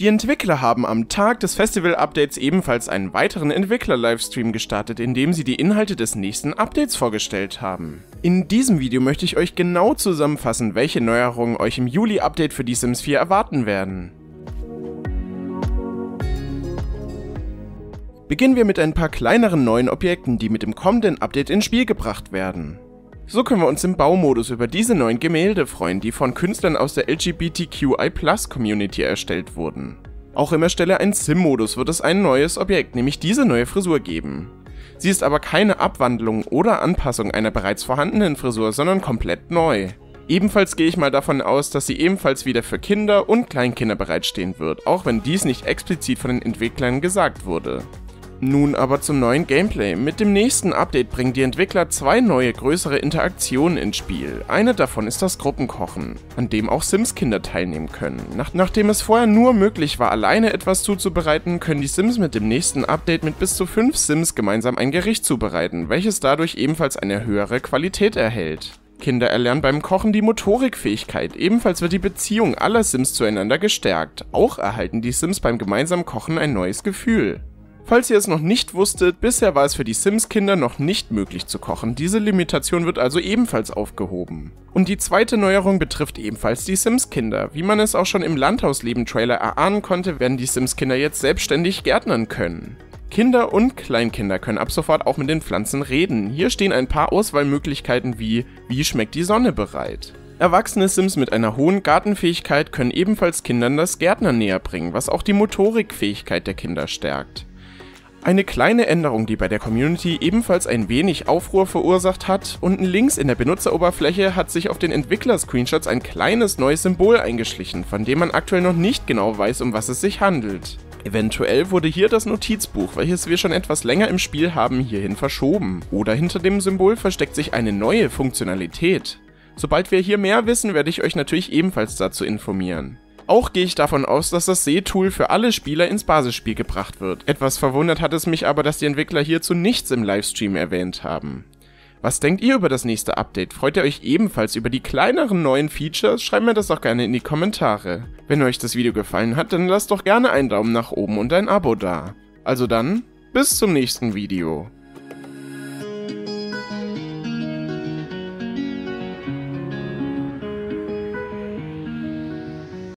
Die Entwickler haben am Tag des Festival-Updates ebenfalls einen weiteren Entwickler-Livestream gestartet, in dem sie die Inhalte des nächsten Updates vorgestellt haben. In diesem Video möchte ich euch genau zusammenfassen, welche Neuerungen euch im Juli-Update für die Sims 4 erwarten werden. Beginnen wir mit ein paar kleineren neuen Objekten, die mit dem kommenden Update ins Spiel gebracht werden. So können wir uns im Baumodus über diese neuen Gemälde freuen, die von Künstlern aus der LGBTQI-Plus-Community erstellt wurden. Auch im Erstelle ein Sim-Modus wird es ein neues Objekt, nämlich diese neue Frisur geben. Sie ist aber keine Abwandlung oder Anpassung einer bereits vorhandenen Frisur, sondern komplett neu. Ebenfalls gehe ich mal davon aus, dass sie ebenfalls wieder für Kinder und Kleinkinder bereitstehen wird, auch wenn dies nicht explizit von den Entwicklern gesagt wurde. Nun aber zum neuen Gameplay. Mit dem nächsten Update bringen die Entwickler zwei neue, größere Interaktionen ins Spiel. Eine davon ist das Gruppenkochen, an dem auch Sims-Kinder teilnehmen können. Nachdem es vorher nur möglich war, alleine etwas zuzubereiten, können die Sims mit dem nächsten Update mit bis zu 5 Sims gemeinsam ein Gericht zubereiten, welches dadurch ebenfalls eine höhere Qualität erhält. Kinder erlernen beim Kochen die Motorikfähigkeit, ebenfalls wird die Beziehung aller Sims zueinander gestärkt. Auch erhalten die Sims beim gemeinsamen Kochen ein neues Gefühl. Falls ihr es noch nicht wusstet, bisher war es für die Sims-Kinder noch nicht möglich zu kochen, diese Limitation wird also ebenfalls aufgehoben. Und die zweite Neuerung betrifft ebenfalls die Sims-Kinder. Wie man es auch schon im Landhausleben-Trailer erahnen konnte, werden die Sims-Kinder jetzt selbstständig gärtnern können. Kinder und Kleinkinder können ab sofort auch mit den Pflanzen reden. Hier stehen ein paar Auswahlmöglichkeiten wie „Wie schmeckt die Sonne?“ bereit. Erwachsene Sims mit einer hohen Gartenfähigkeit können ebenfalls Kindern das Gärtnern näher bringen, was auch die Motorikfähigkeit der Kinder stärkt. Eine kleine Änderung, die bei der Community ebenfalls ein wenig Aufruhr verursacht hat. Unten links in der Benutzeroberfläche hat sich auf den Entwickler-Screenshots ein kleines neues Symbol eingeschlichen, von dem man aktuell noch nicht genau weiß, um was es sich handelt. Eventuell wurde hier das Notizbuch, welches wir schon etwas länger im Spiel haben, hierhin verschoben. Oder hinter dem Symbol versteckt sich eine neue Funktionalität. Sobald wir hier mehr wissen, werde ich euch natürlich ebenfalls dazu informieren. Auch gehe ich davon aus, dass das Seetool für alle Spieler ins Basisspiel gebracht wird. Etwas verwundert hat es mich aber, dass die Entwickler hierzu nichts im Livestream erwähnt haben. Was denkt ihr über das nächste Update? Freut ihr euch ebenfalls über die kleineren neuen Features? Schreibt mir das doch gerne in die Kommentare. Wenn euch das Video gefallen hat, dann lasst doch gerne einen Daumen nach oben und ein Abo da. Also dann, bis zum nächsten Video.